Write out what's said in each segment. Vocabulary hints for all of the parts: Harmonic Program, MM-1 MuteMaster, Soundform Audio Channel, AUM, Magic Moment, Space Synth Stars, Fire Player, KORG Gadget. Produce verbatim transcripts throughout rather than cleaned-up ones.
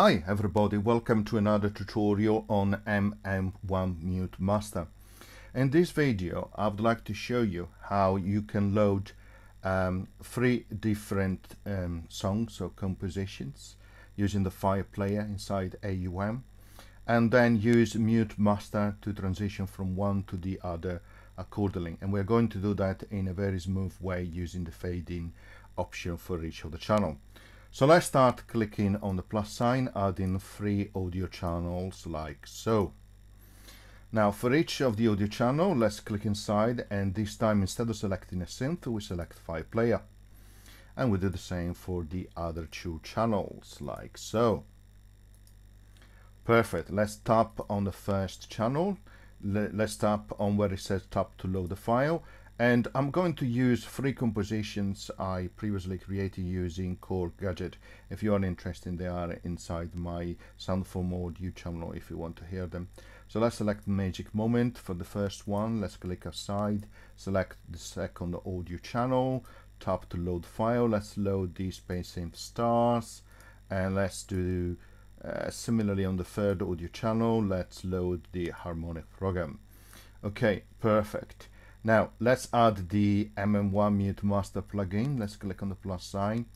Hi everybody, welcome to another tutorial on M M one MuteMaster. In this video I would like to show you how you can load um, three different um, songs or compositions using the Fire Player inside A U M, and then use MuteMaster to transition from one to the other accordingly. And we're going to do that in a very smooth way using the fade in option for each of the channel. So let's start clicking on the plus sign, adding three audio channels like so. Now for each of the audio channel, let's click inside, and this time instead of selecting a synth, we select Fire Player. And we do the same for the other two channels like so. Perfect. Let's tap on the first channel. Let's tap on where it says tap to load the file. And I'm going to use three compositions I previously created using KORG Gadget. If you are interested, they are inside my Soundform Audio Channel if you want to hear them. So let's select Magic Moment for the first one. Let's click aside, select the second audio channel, tap to load file. Let's load the Space Synth Stars, and let's do uh, similarly on the third audio channel. Let's load the Harmonic Program. Okay, perfect. Now let's add the M M one MuteMaster plugin. Let's click on the plus sign.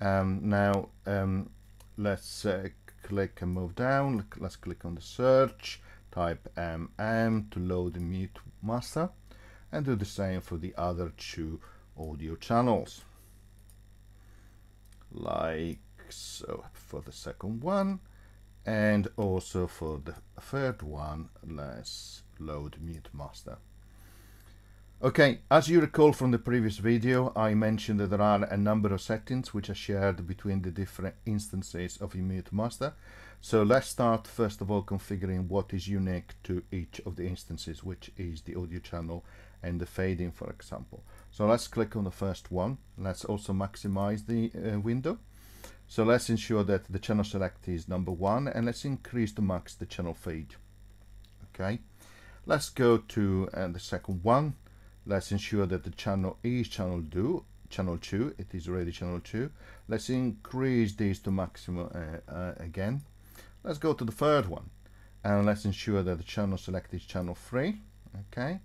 Um, now um, let's uh, click and move down. Let's click on the search, type M M to load the MuteMaster, and do the same for the other two audio channels. Like so for the second one, and also for the third one, let's load MuteMaster. Okay, as you recall from the previous video, I mentioned that there are a number of settings which are shared between the different instances of MuteMaster. So let's start first of all configuring what is unique to each of the instances, which is the audio channel and the fading, for example. So let's click on the first one. Let's also maximize the uh, window. So let's ensure that the channel select is number one, and let's increase to max the channel fade. Okay, let's go to uh, the second one. Let's ensure that the channel is channel two. Channel two, it is already channel two. Let's increase this to maximum uh, uh, again. Let's go to the third one, and let's ensure that the channel select is channel three. Okay,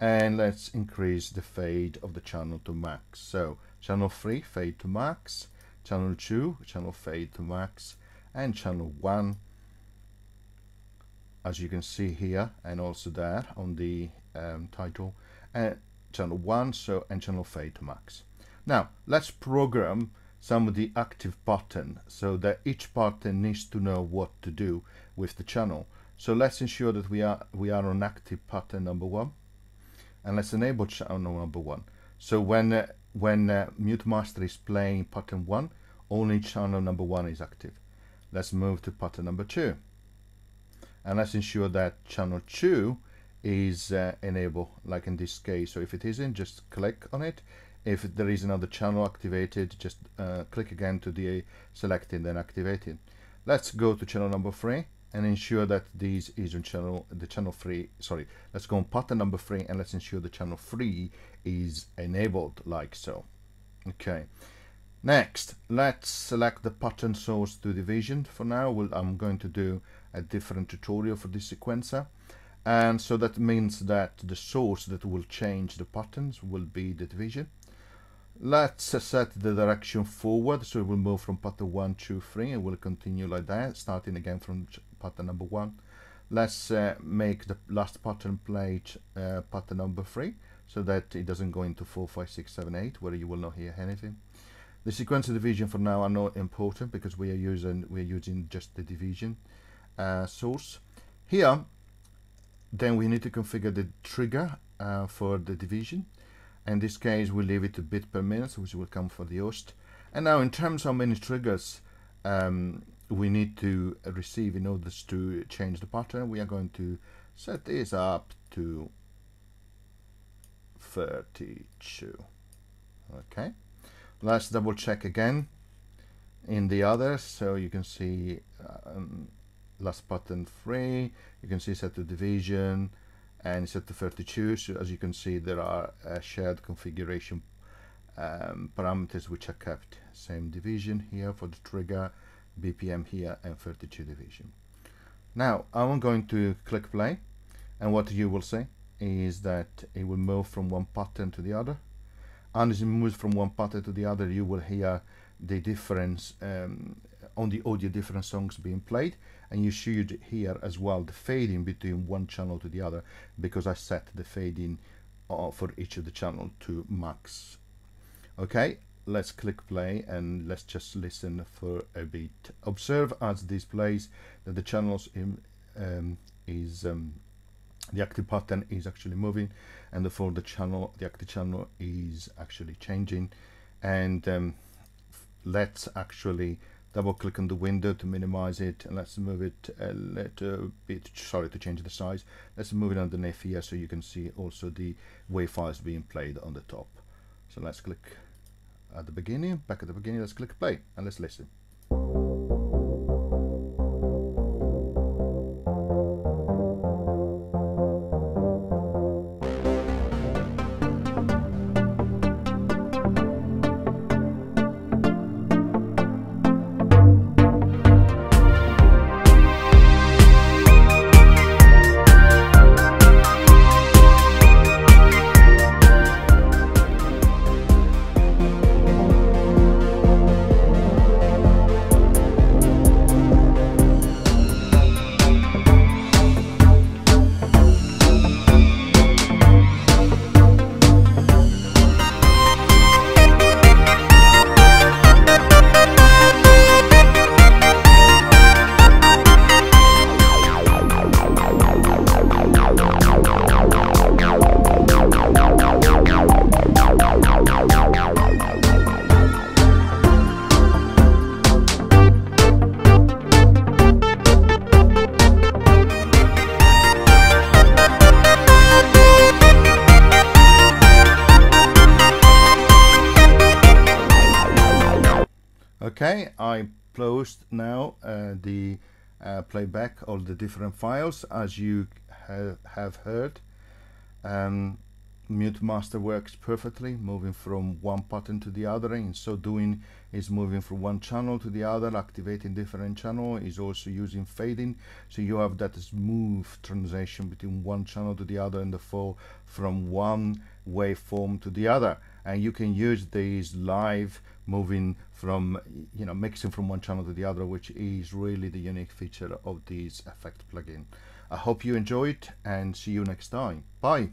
and let's increase the fade of the channel to max. So channel three, fade to max. Channel two, channel fade to max, and channel one, as you can see here, and also there on the um, title. Uh, channel one, so and channel fade to max. Now let's program some of the active button so that each button needs to know what to do with the channel. So let's ensure that we are we are on active button number one, and let's enable channel number one. So when uh, when uh, MuteMaster is playing button one, only channel number one is active. Let's move to button number two, and let's ensure that channel two is uh, enable, like in this case. So if it isn't, just click on it. If there is another channel activated, just uh, click again to the select and then activate it. Let's go to channel number three and ensure that this is on channel the channel three. Sorry, let's go on pattern number three, and let's ensure the channel three is enabled, like so. Okay. Next, let's select the pattern source to division. For now, well, I'm going to do a different tutorial for this sequencer. And so that means that the source that will change the patterns will be the division. Let's set the direction forward, so it will move from pattern one, two, three, and will continue like that, starting again from pattern number one. Let's uh, make the last pattern play uh, pattern number three, so that it doesn't go into four, five, six, seven, eight, where you will not hear anything. The sequence and division for now are not important because we are using we are using just the division uh, source here. Then we need to configure the trigger uh, for the division. In this case, we leave it to bit per minute, which will come for the host. And now in terms of how many triggers um, we need to receive in order to change the pattern, we are going to set this up to thirty-two. Okay, let's double check again in the others, so you can see um, last pattern three, you can see set to division and set to thirty-two. So as you can see, there are uh, shared configuration um, parameters which are kept. Same division here for the trigger, B P M here and thirty-two division. Now I'm going to click play, and what you will see is that it will move from one pattern to the other, and as it moves from one pattern to the other you will hear the difference um, on the audio, different songs being played, and you should hear as well the fading between one channel to the other, because I set the fading uh, for each of the channel to max. Okay, let's click play and let's just listen for a bit. Observe as this plays that the channels in, um, is um, the active pattern is actually moving, and therefore the channel, the active channel is actually changing. And um, let's actually double click on the window to minimize it, and let's move it a little bit, sorry, to change the size. Let's move it underneath here so you can see also the wave files being played on the top. So let's click at the beginning, back at the beginning, let's click play and let's listen. Okay, I closed now uh, the uh, playback of the different files. As you ha have heard, um, MuteMaster works perfectly, moving from one pattern to the other. In so doing, is moving from one channel to the other, activating different channel, is also using fading, so you have that smooth transition between one channel to the other, and therefore from one waveform to the other. And you can use these live, moving from, you know, mixing from one channel to the other, which is really the unique feature of this effect plugin. I hope you enjoyed, and see you next time. Bye.